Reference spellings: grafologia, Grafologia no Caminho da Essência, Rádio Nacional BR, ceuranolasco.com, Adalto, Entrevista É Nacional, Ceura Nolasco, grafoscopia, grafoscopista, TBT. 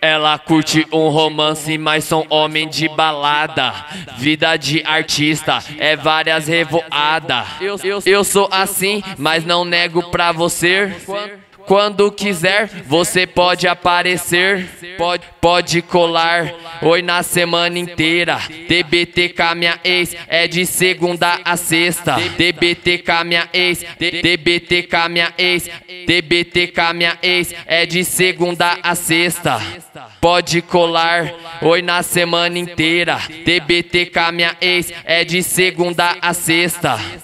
Ela curte um romance, mas sou homem de balada. Vida de artista, é várias revoadas. Eu sou assim, mas não nego pra você. Quando quiser, você pode aparecer. Pode colar, oi na semana inteira. TBT com a minha ex, é de segunda a sexta. TBT com a minha ex, TBT com a minha ex, TBT com a minha ex, é de segunda a sexta. Pode colar, oi na semana inteira. TBT com a minha ex, é de segunda a sexta.